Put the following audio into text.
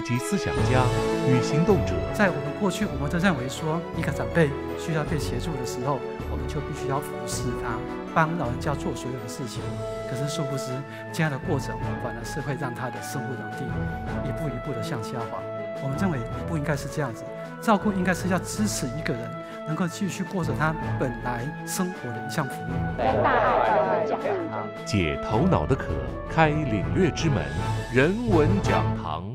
聚集思想家与行动者。在我们过去，我们都认为说，一个长辈需要被协助的时候，我们就必须要服侍他，帮老人家做所有的事情。可是殊不知，这样的过程反而是会让他的生活能力一步一步的向下滑。我们认为不应该是这样子，照顾应该是要支持一个人能够继续过着他本来生活的一项服务。解头脑的渴，开领略之门，人文讲堂。